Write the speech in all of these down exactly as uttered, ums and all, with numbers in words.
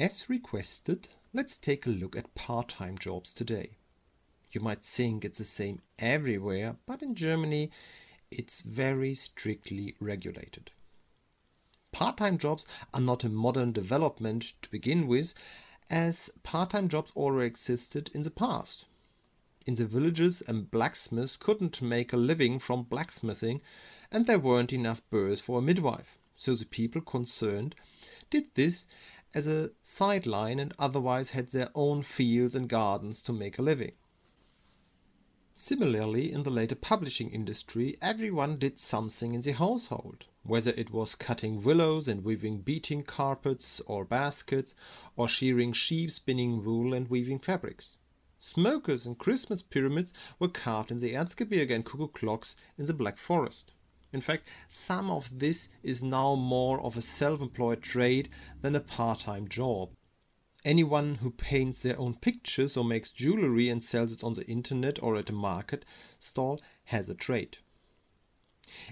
As requested, let's take a look at part-time jobs today. You might think it's the same everywhere, but in Germany it's very strictly regulated. Part-time jobs are not a modern development to begin with, as part-time jobs already existed in the past. In the villages, a blacksmith couldn't make a living from blacksmithing, and there weren't enough births for a midwife, so the people concerned did this as a sideline and otherwise had their own fields and gardens to make a living. Similarly, in the later publishing industry, everyone did something in the household, whether it was cutting willows and weaving beading carpets or baskets, or shearing sheep, spinning wool and weaving fabrics. Smokers and Christmas pyramids were carved in the Erzgebirge and cuckoo clocks in the Black Forest. In fact, some of this is now more of a self-employed trade than a part-time job. Anyone who paints their own pictures or makes jewelry and sells it on the internet or at a market stall has a trade.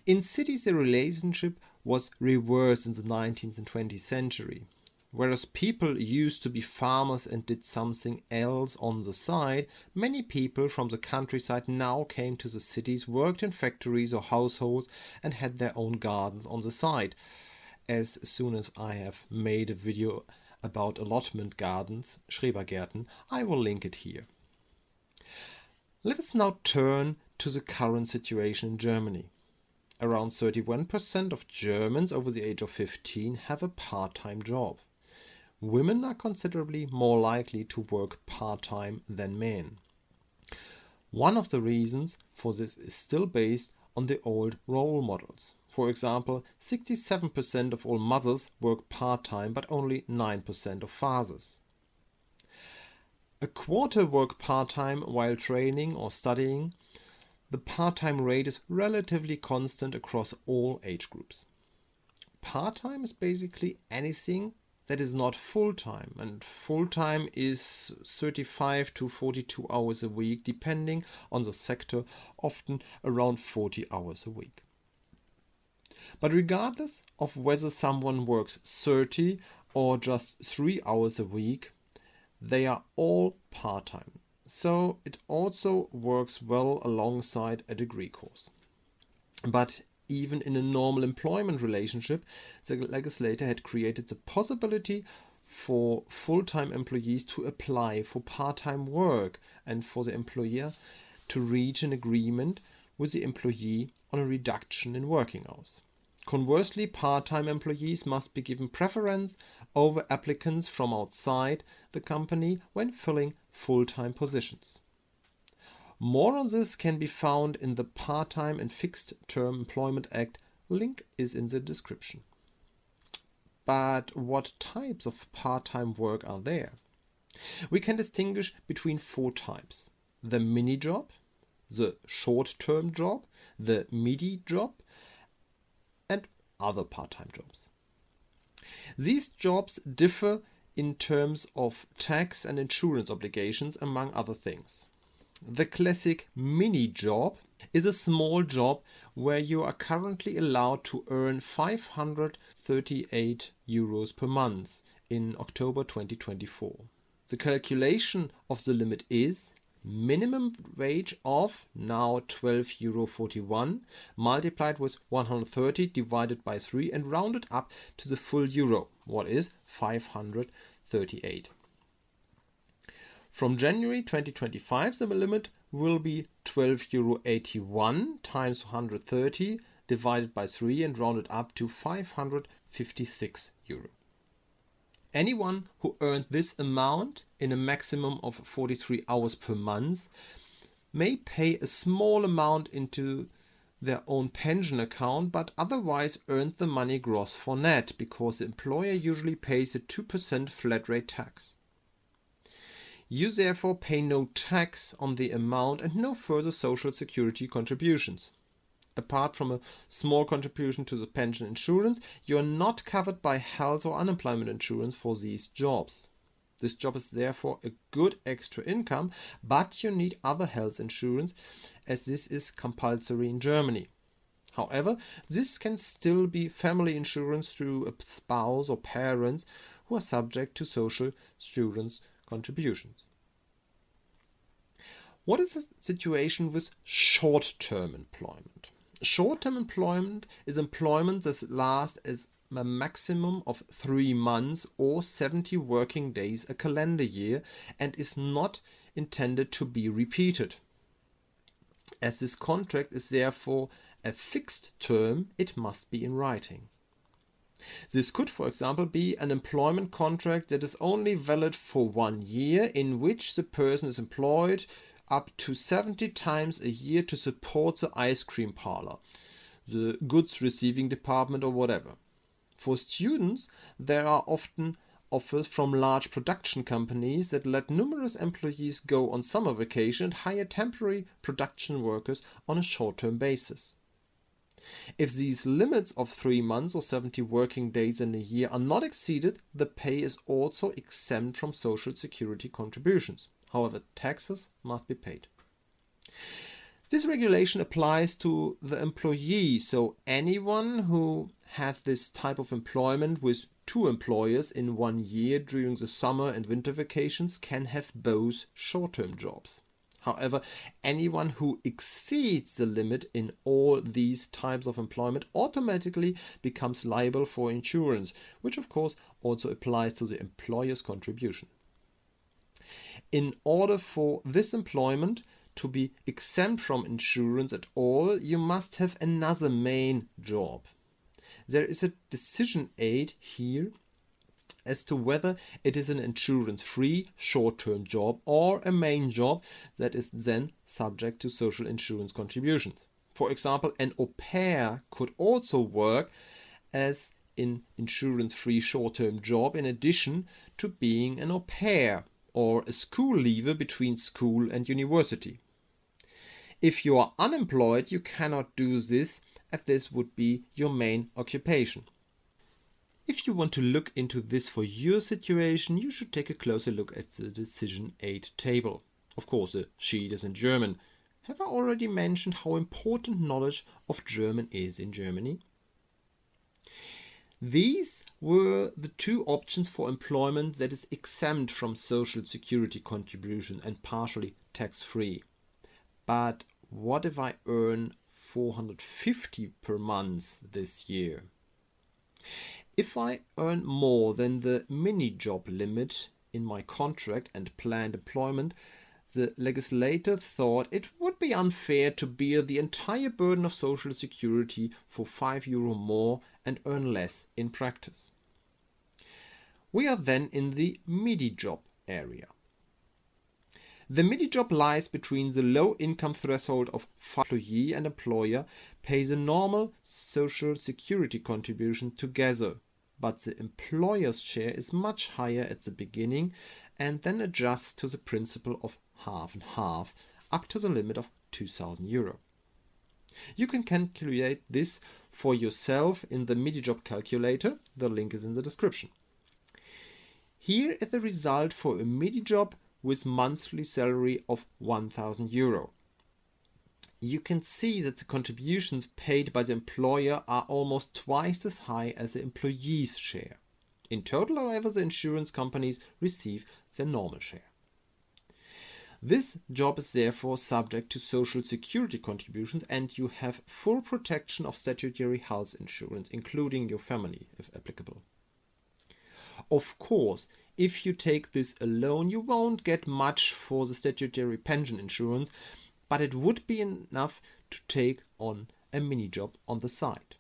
In cities, the relationship was reversed in the nineteenth and twentieth century. Whereas people used to be farmers and did something else on the side, many people from the countryside now came to the cities, worked in factories or households and had their own gardens on the side. As soon as I have made a video about allotment gardens, Schrebergärten, I will link it here. Let us now turn to the current situation in Germany. Around thirty-one percent of Germans over the age of fifteen have a part-time job. Women are considerably more likely to work part-time than men. One of the reasons for this is still based on the old role models. For example, sixty-seven percent of all mothers work part-time, but only nine percent of fathers. A quarter work part-time while training or studying. The part-time rate is relatively constant across all age groups. Part-time is basically anything that is not full-time, and full-time is thirty-five to forty-two hours a week, depending on the sector, often around forty hours a week. But regardless of whether someone works thirty or just three hours a week, they are all part-time, so it also works well alongside a degree course. But even in a normal employment relationship, the legislator had created the possibility for full-time employees to apply for part-time work and for the employer to reach an agreement with the employee on a reduction in working hours. Conversely, part-time employees must be given preference over applicants from outside the company when filling full-time positions. More on this can be found in the Part-Time and Fixed-Term Employment Act. Link is in the description. But what types of part-time work are there? We can distinguish between four types: the minijob, the short-term job, the midijob, and other part-time jobs. These jobs differ in terms of tax and insurance obligations, among other things. The classic mini-job is a small job where you are currently allowed to earn five hundred thirty-eight euros per month in October twenty twenty-four. The calculation of the limit is minimum wage of now twelve euro forty-one multiplied with one hundred thirty divided by three and rounded up to the full euro, what is five hundred thirty-eight. From January twenty twenty-five, the limit will be twelve euro eighty-one times one hundred thirty divided by three and rounded up to five hundred fifty-six euro. Anyone who earned this amount in a maximum of forty-three hours per month may pay a small amount into their own pension account, but otherwise earned the money gross for net, because the employer usually pays a two percent flat rate tax. You therefore pay no tax on the amount and no further social security contributions. Apart from a small contribution to the pension insurance, you are not covered by health or unemployment insurance for these jobs. This job is therefore a good extra income, but you need other health insurance, as this is compulsory in Germany. However, this can still be family insurance through a spouse or parents who are subject to social insurance contributions. What is the situation with short-term employment? Short-term employment is employment that lasts as a maximum of three months or seventy working days a calendar year and is not intended to be repeated. As this contract is therefore a fixed term, it must be in writing. This could, for example, be an employment contract that is only valid for one year, in which the person is employed up to seventy times a year to support the ice cream parlor, the goods receiving department, or whatever. For students, there are often offers from large production companies that let numerous employees go on summer vacation and hire temporary production workers on a short-term basis. If these limits of three months or seventy working days in a year are not exceeded, the pay is also exempt from Social Security contributions. However, taxes must be paid. This regulation applies to the employee, so anyone who had this type of employment with two employers in one year during the summer and winter vacations can have both short-term jobs. However, anyone who exceeds the limit in all these types of employment automatically becomes liable for insurance, which of course also applies to the employer's contribution. In order for this employment to be exempt from insurance at all, you must have another main job. There is a decision aid here as to whether it is an insurance-free short-term job or a main job that is then subject to social insurance contributions. For example, an au pair could also work as an insurance-free short-term job in addition to being an au pair, or a school leaver between school and university. If you are unemployed, you cannot do this, as this would be your main occupation. If you want to look into this for your situation, you should take a closer look at the decision aid table. Of course, the sheet is in German. Have I already mentioned how important knowledge of German is in Germany? These were the two options for employment that is exempt from Social Security contribution and partially tax-free. But what if I earn four hundred fifty per month this year? If I earn more than the mini-job limit in my contract and planned employment, the legislator thought it would be unfair to bear the entire burden of Social Security for five euro more and earn less in practice. We are then in the midijob area. The midijob lies between the low income threshold of employee and employer pays a normal Social Security contribution together, but the employer's share is much higher at the beginning and then adjusts to the principle of half and half up to the limit of two thousand euro. You can calculate this for yourself in the Midijob calculator. The link is in the description. Here is the result for a Midijob with monthly salary of one thousand euro. You can see that the contributions paid by the employer are almost twice as high as the employee's share. In total, however, the insurance companies receive their normal share. This job is therefore subject to Social Security contributions and you have full protection of statutory health insurance, including your family, if applicable. Of course, if you take this alone, you won't get much for the statutory pension insurance, but it would be enough to take on a mini-job on the side.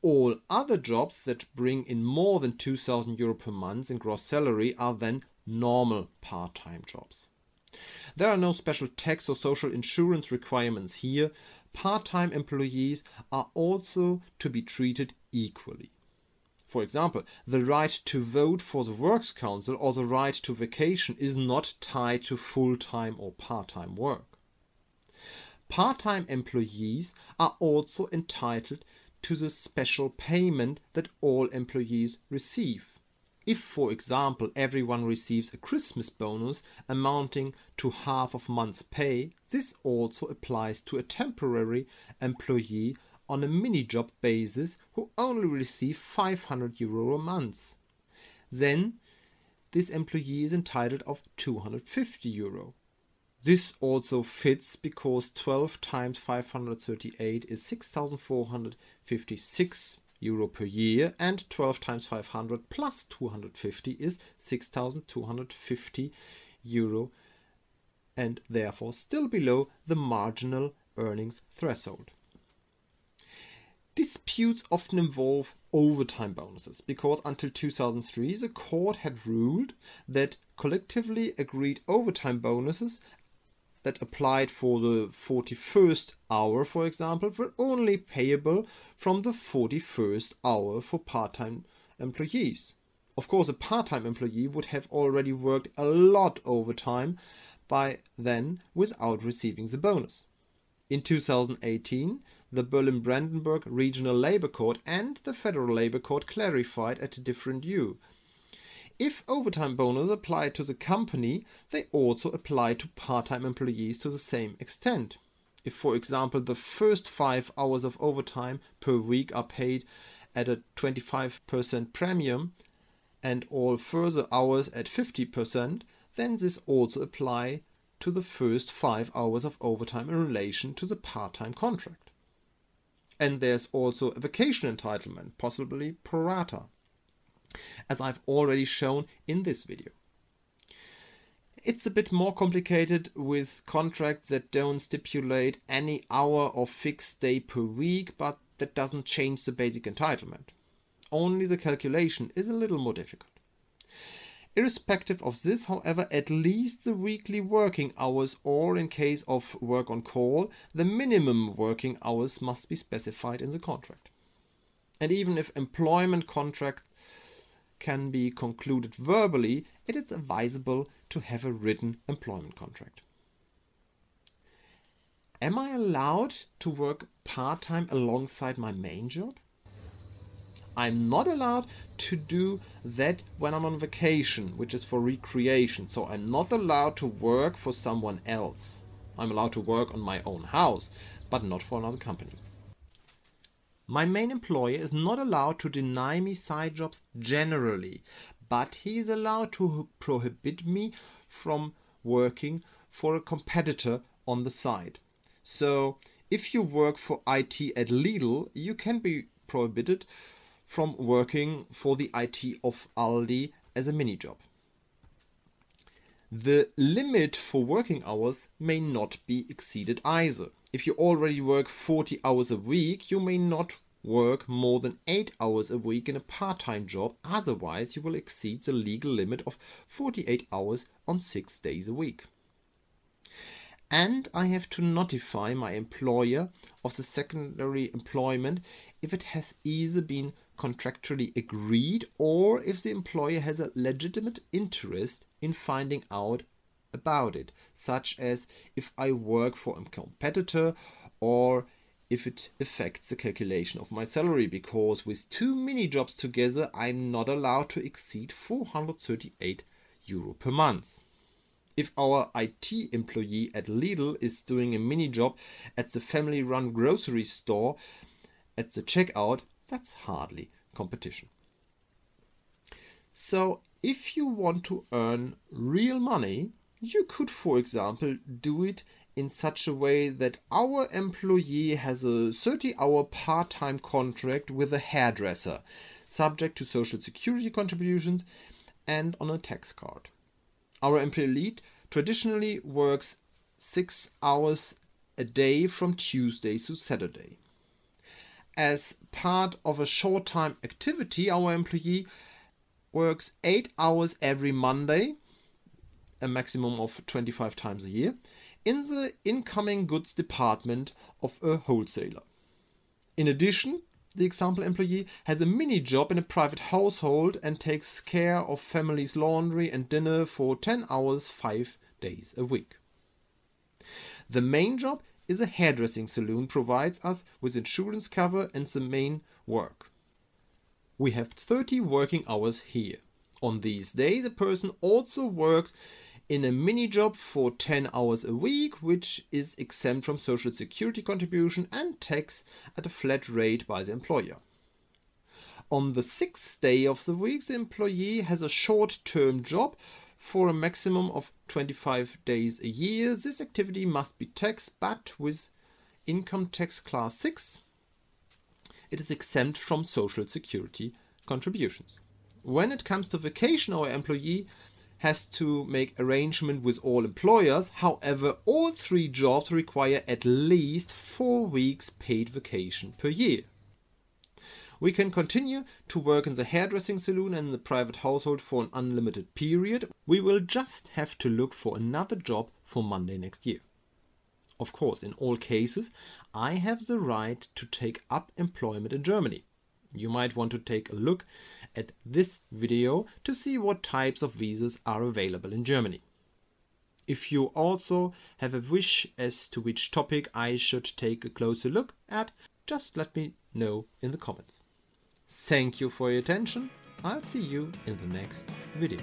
All other jobs that bring in more than two thousand euro per month in gross salary are then normal part-time jobs. There are no special tax or social insurance requirements here. Part-time employees are also to be treated equally. For example, the right to vote for the Works Council or the right to vacation is not tied to full-time or part-time work. Part-time employees are also entitled to the special payment that all employees receive. If, for example, everyone receives a Christmas bonus amounting to half of month's pay, this also applies to a temporary employee on a mini-job basis who only receives five hundred euro a month. then this employee is entitled of two hundred fifty euro. This also fits because twelve times five hundred thirty-eight is six thousand four hundred fifty-six euro per year, and twelve times five hundred plus two hundred fifty is six thousand two hundred fifty euro, and therefore still below the marginal earnings threshold. Disputes often involve overtime bonuses, because until two thousand three the court had ruled that collectively agreed overtime bonuses that applied for the forty-first hour, for example, were only payable from the forty-first hour for part-time employees. Of course, a part-time employee would have already worked a lot overtime by then without receiving the bonus. In two thousand eighteen, the Berlin-Brandenburg Regional Labor Court and the Federal Labor Court clarified at a different view. If overtime bonus applied to the company, they also apply to part-time employees to the same extent. If, for example, the first five hours of overtime per week are paid at a twenty-five percent premium and all further hours at fifty percent, then this also apply to the first five hours of overtime in relation to the part-time contract. And there's also a vacation entitlement, possibly pro rata, as I've already shown in this video. It's a bit more complicated with contracts that don't stipulate any hour or fixed day per week, but that doesn't change the basic entitlement. Only the calculation is a little more difficult. Irrespective of this, however, at least the weekly working hours, or in case of work on call, the minimum working hours must be specified in the contract. And even if employment contracts can be concluded verbally, it is advisable to have a written employment contract. Am I allowed to work part-time alongside my main job? I'm not allowed to do that when I'm on vacation, which is for recreation, so I'm not allowed to work for someone else. I'm allowed to work on my own house, but not for another company. My main employer is not allowed to deny me side jobs generally, but he is allowed to prohibit me from working for a competitor on the side. So if you work for I T at Lidl, you can be prohibited from working for the I T of Aldi as a mini-job. The limit for working hours may not be exceeded either. If you already work forty hours a week, you may not work more than eight hours a week in a part-time job, otherwise you will exceed the legal limit of forty-eight hours on six days a week. And I have to notify my employer of the secondary employment if it has either been contractually agreed or if the employer has a legitimate interest in finding out about it, such as if I work for a competitor or if it affects the calculation of my salary, because with two mini jobs together I'm not allowed to exceed four hundred thirty-eight euro per month. If our I T employee at Lidl is doing a mini job at the family-run grocery store at the checkout, that's hardly competition. So if you want to earn real money, you could, for example, do it in such a way that our employee has a thirty-hour part-time contract with a hairdresser, subject to social security contributions and on a tax card. Our employee traditionally works six hours a day from Tuesday to Saturday. As part of a short-time activity, our employee works eight hours every Monday, a maximum of twenty-five times a year, in the incoming goods department of a wholesaler. In addition, the example employee has a mini job in a private household and takes care of family's laundry and dinner for ten hours, five days a week. The main job is a hairdressing salon, provides us with insurance cover and the main work. We have thirty working hours here. On these days, the person also works in a mini-job for ten hours a week, which is exempt from social security contribution and tax at a flat rate by the employer. On the sixth day of the week, the employee has a short-term job for a maximum of twenty-five days a year. This activity must be taxed, but with income tax class six, it is exempt from social security contributions. When it comes to vacation, our employee has to make arrangement with all employers. However, all three jobs require at least four weeks paid vacation per year. We can continue to work in the hairdressing salon and in the private household for an unlimited period. We will just have to look for another job for Monday next year. Of course, in all cases, I have the right to take up employment in Germany. You might want to take a look at this video to see what types of visas are available in Germany. If you also have a wish as to which topic I should take a closer look at, just let me know in the comments. Thank you for your attention. I'll see you in the next video.